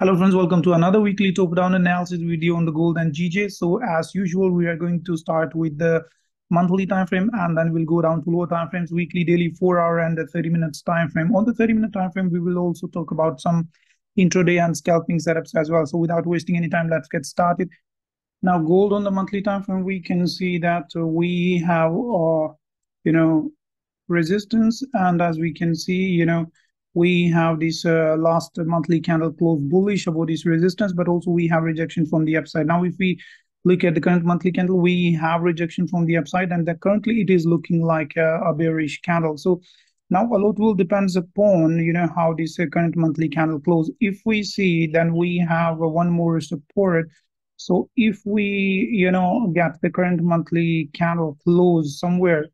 Hello friends, welcome to another weekly top down analysis video on the gold and GJ. So as usual, we are going to start with the monthly time frame and then we'll go down to lower time frames, weekly, daily, 4 hour and the 30 minutes time frame. On the 30 minute time frame, we will also talk about some intraday and scalping setups as well. So without wasting any time, let's get started. Now gold on the monthly time frame, we can see that we have resistance, and as we can see, we have this last monthly candle close bullish about this resistance, but also we have rejection from the upside. Now, if we look at the current monthly candle, we have rejection from the upside, and that currently it is looking like a bearish candle. So now a lot will depends upon, how this current monthly candle close. If we see, then we have one more support. So if we, get the current monthly candle close somewhere,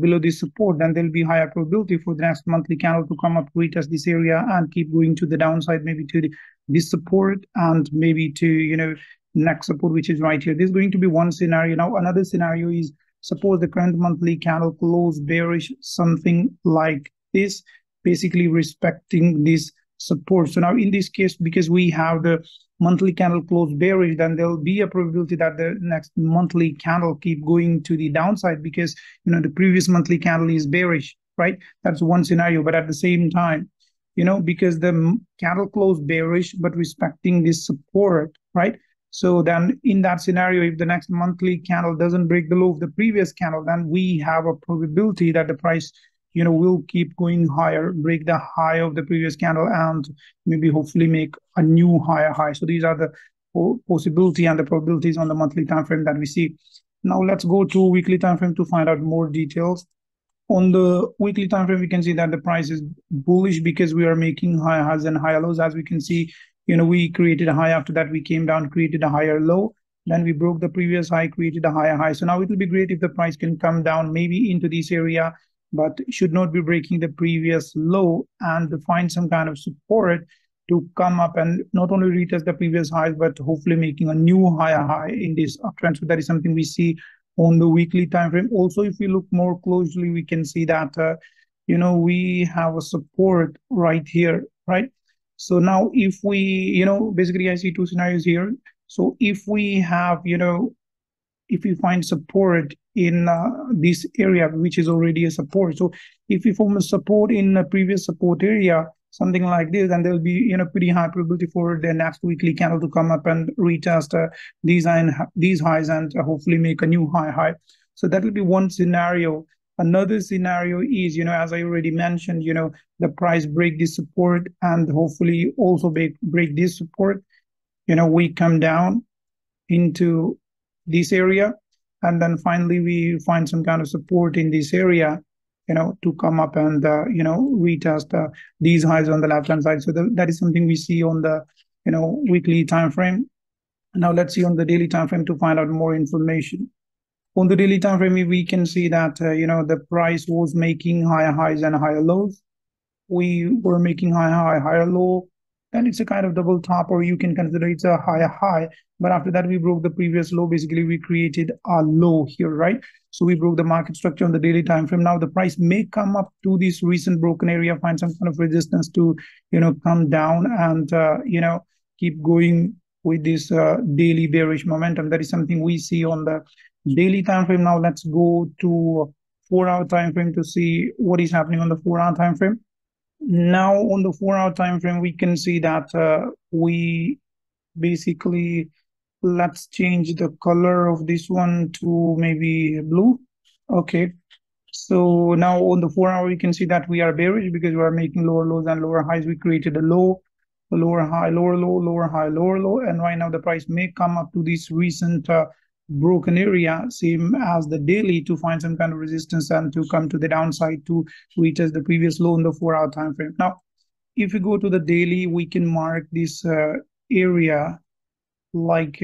below this support, then there'll be higher probability for the next monthly candle to come up, retest this area and keep going to the downside, maybe to this support and maybe to, next support, which is right here. This is going to be one scenario. Now, another scenario is, suppose the current monthly candle close bearish, something like this, basically respecting this support. So now in this case, because we have the monthly candle close bearish, then there'll be a probability that the next monthly candle keep going to the downside because the previous monthly candle is bearish, right? That's one scenario. But at the same time, because the candle close bearish but respecting this support, right? So then in that scenario, if the next monthly candle doesn't break the low of the previous candle, then we have a probability that the price will keep going higher, break the high of the previous candle and maybe hopefully make a new higher high. So these are the possibility and the probabilities on the monthly time frame that we see. Now let's go to weekly time frame to find out more details. On the weekly time frame, we can see that the price is bullish because we are making higher highs and higher lows. As we can see, we created a high, after that we came down, created a higher low. Then we broke the previous high, created a higher high. So now it will be great if the price can come down maybe into this area, but should not be breaking the previous low and find some kind of support to come up and not only retest the previous highs, but hopefully making a new higher high in this uptrend. So that is something we see on the weekly time frame. Also, if we look more closely, we can see that, we have a support right here, right? So now if we, basically I see two scenarios here. So if we have, if we find support in this area, which is already a support, so if we form a support in a previous support area, something like this, then there will be pretty high probability for the next weekly candle to come up and retest these highs and hopefully make a new high. So that will be one scenario. Another scenario is, as I already mentioned, the price break this support and hopefully also break this support. We come down into this area and then finally we find some kind of support in this area, to come up and retest these highs on the left hand side. So that is something we see on the weekly time frame. Now let's see on the daily time frame to find out more information. On the daily time frame, we can see that the price was making higher highs and higher lows. We were making higher low. Then it's a kind of double top, or you can consider it's a higher high. But after that, we broke the previous low. Basically, we created a low here, right? So we broke the market structure on the daily time frame. Now the price may come up to this recent broken area, find some kind of resistance to, come down and, keep going with this daily bearish momentum. That is something we see on the daily time frame. Now let's go to 4 hour time frame to see what is happening on the 4 hour time frame. Now on the 4 hour time frame, we can see that we basically, let's change the color of this one to maybe blue. Okay, so now on the 4 hour, we can see that we are bearish because we are making lower lows and lower highs. We created a low, a lower high, lower low, lower high, lower low, and right now the price may come up to this recent broken area, same as the daily, to find some kind of resistance and to come to the downside to retest the previous low in the 4 hour time frame. Now if we go to the daily, we can mark this area like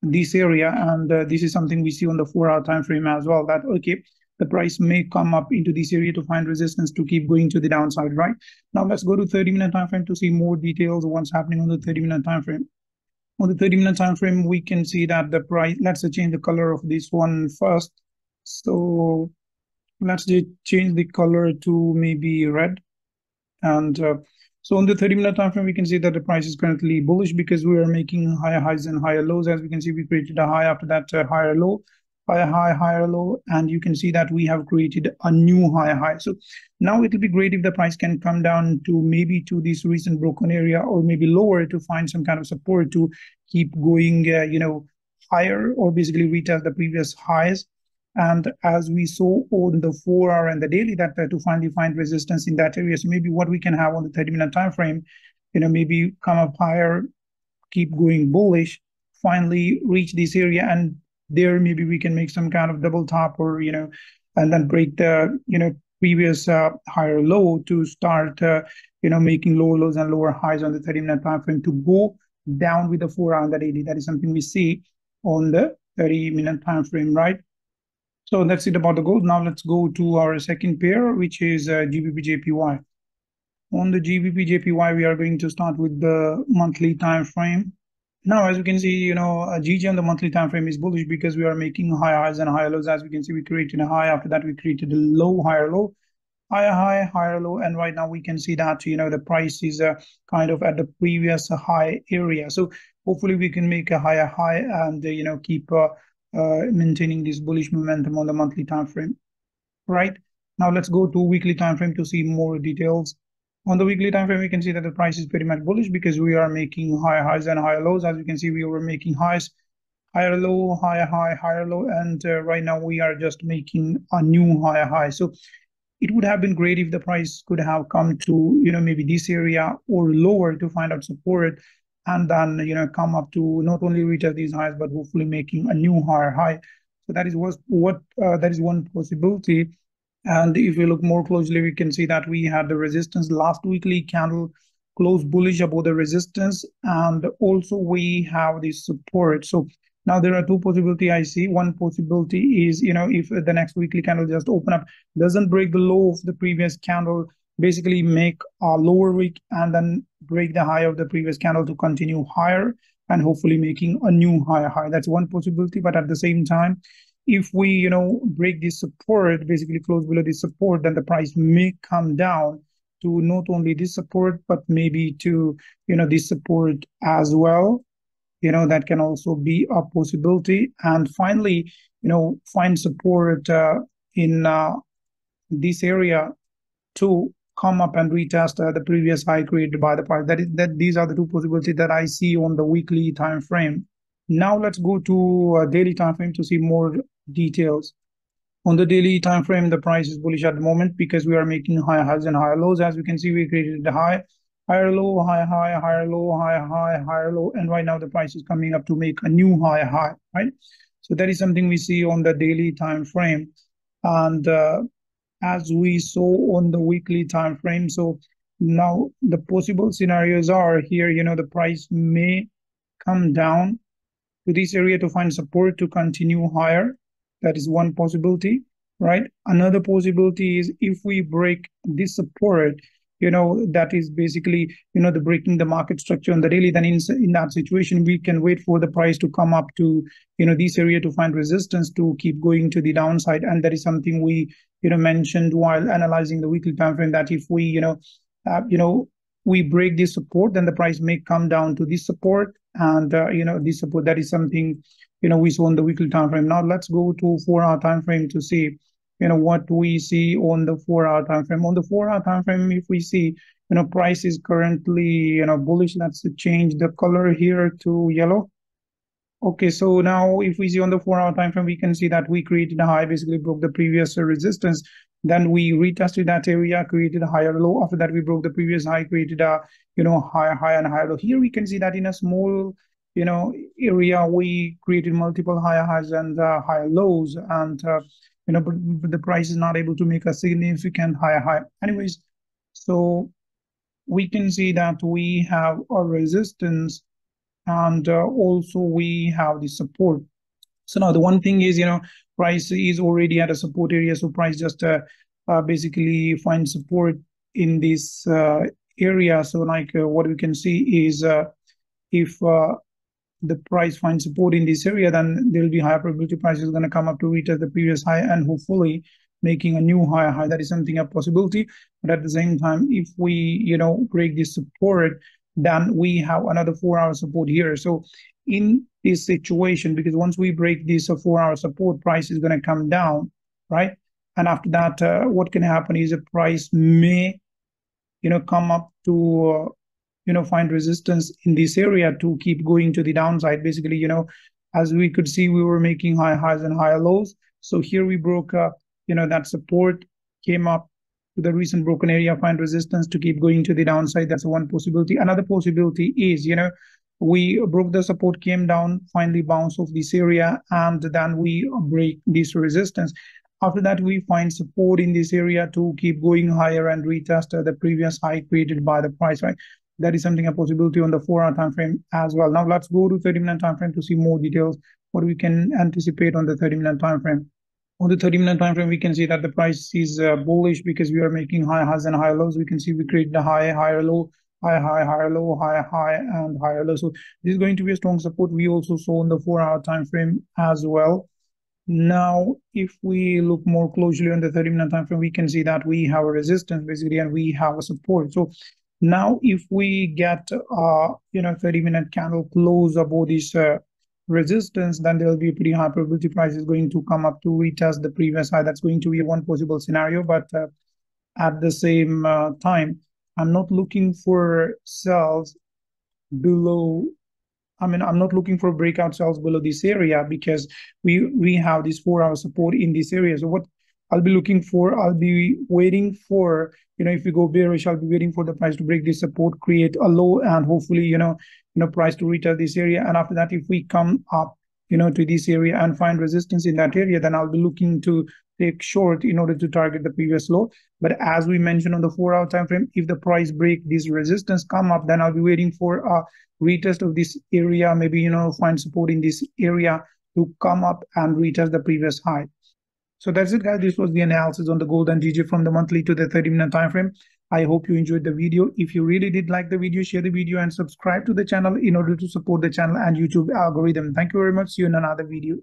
this area, and this is something we see on the 4 hour time frame as well, that okay, the price may come up into this area to find resistance to keep going to the downside, right? Now let's go to 30 minute time frame to see more details of what's happening on the 30 minute time frame. On the 30-minute time frame, we can see that the price, let's change the color of this one first. So let's change the color to maybe red. And So on the 30-minute time frame, we can see that the price is currently bullish because we are making higher highs and higher lows. As we can see, we created a high after that higher low, higher high, higher low, and you can see that we have created a new higher high. So now it will be great if the price can come down to maybe to this recent broken area or maybe lower to find some kind of support to keep going, higher or basically retest the previous highs. And as we saw on the 4-hour and the daily, that to finally find resistance in that area. So maybe what we can have on the 30-minute time frame, maybe come up higher, keep going bullish, finally reach this area, and there maybe we can make some kind of double top or and then break the previous higher low to start making lower lows and lower highs on the 30-minute time frame to go down with the 4-hour and the daily. That is something we see on the 30-minute time frame, right? So that's it about the gold. Now let's go to our second pair, which is GBPJPY. On the GBPJPY, we are going to start with the monthly time frame. Now, as we can see, GG on the monthly time frame is bullish because we are making higher highs and higher lows. As we can see, we created a high. After that, we created a low, higher low, higher high, higher low. And right now, we can see that the price is kind of at the previous high area. So hopefully, we can make a higher high and keep maintaining this bullish momentum on the monthly time frame. Right now let's go to weekly time frame to see more details. On the weekly time frame, we can see that the price is pretty much bullish because we are making higher highs and higher lows. As you can see, we were making highs, higher low, higher high, higher low, and right now we are just making a new higher high. So it would have been great if the price could have come to maybe this area or lower to find out support, and then come up to not only reach at these highs but hopefully making a new higher high. So that is that is one possibility. And if we look more closely, we can see that we had the resistance last weekly candle close bullish above the resistance, and also we have this support. So now there are two possibilities I see. One possibility is if the next weekly candle just open up, doesn't break the low of the previous candle, basically make a lower wick and then break the high of the previous candle to continue higher and hopefully making a new higher high. That's one possibility. But at the same time, if we break this support, basically close below this support, then the price may come down to not only this support but maybe to this support as well. That can also be a possibility. And finally, find support in this area to come up and retest the previous high created by the price. These are the two possibilities that I see on the weekly time frame. Now let's go to daily time frame to see more details. On the daily time frame, the price is bullish at the moment because we are making higher highs and higher lows. As we can see, we created the high, higher low, higher high, higher low, higher high, higher low, and right now the price is coming up to make a new higher high, right? So that is something we see on the daily time frame. And as we saw on the weekly time frame, so now the possible scenarios are here. The price may come down to this area to find support to continue higher. That is one possibility, right? Another possibility is if we break this support, that is basically the breaking the market structure on the daily, then in that situation we can wait for the price to come up to this area to find resistance to keep going to the downside. And that is something we mentioned while analyzing the weekly time frame, that if we we break this support, then the price may come down to this support and this support. That is something we saw on the weekly time frame. Now let's go to 4-hour time frame to see what we see on the 4-hour time frame. On the 4-hour time frame, if we see, price is currently, bullish. Let's change the color here to yellow. Okay, so now if we see on the 4-hour time frame, we can see that we created a high, basically broke the previous resistance. Then we retested that area, created a higher low. After that, we broke the previous high, created a, higher high and higher low. Here we can see that in a small, area, we created multiple higher highs and higher lows, and but the price is not able to make a significant higher high. Anyways, so we can see that we have a resistance and also we have the support. So now the one thing is, price is already at a support area. So price just basically find support in this area. So like what we can see is if the price finds support in this area, then there will be higher probability price is going to come up to retest the previous high and hopefully making a new high. That is something a possibility. But at the same time, if we, break this support, then we have another 4-hour support here. So in this situation, because once we break this 4-hour support, price is going to come down, right? And after that, what can happen is the price may, come up to, find resistance in this area to keep going to the downside. Basically, as we could see, we were making high highs and higher lows. So here we broke, that support, came up to the recent broken area, find resistance to keep going to the downside. That's one possibility. Another possibility is, we broke the support, came down, finally bounced off this area, and then we break this resistance. After that, we find support in this area to keep going higher and retest the previous high created by the price, right? That is something a possibility on the 4-hour time frame as well. Now let's go to 30-minute time frame to see more details what we can anticipate on the 30-minute time frame. On the 30-minute time frame, we can see that the price is bullish because we are making high highs and high lows. We can see we create the high, higher low, high high, higher low, high high, and higher low. So this is going to be a strong support. We also saw on the 4-hour time frame as well. Now, if we look more closely on the 30-minute time frame, we can see that we have a resistance basically, and we have a support. So now, if we get 30-minute candle close above this resistance, then there will be a pretty high probability price is going to come up to retest the previous high. That's going to be one possible scenario. But at the same time, I'm not looking for sells below. I'm not looking for breakout sales below this area because we have this 4-hour support in this area. So what I'll be looking for, I'll be waiting for, if we go bearish, I'll be waiting for the price to break this support, create a low, and hopefully, price to retest this area. And after that, if we come up, to this area and find resistance in that area, then I'll be looking to take short in order to target the previous low. But as we mentioned on the 4-hour time frame, if the price break this resistance come up, then I'll be waiting for a retest of this area, maybe find support in this area to come up and retest the previous high. So that's it, guys. This was the analysis on the gold and GBP from the monthly to the 30-minute time frame. I hope you enjoyed the video. If you really did like the video, share the video and subscribe to the channel in order to support the channel and YouTube algorithm. Thank you very much. See you in another video.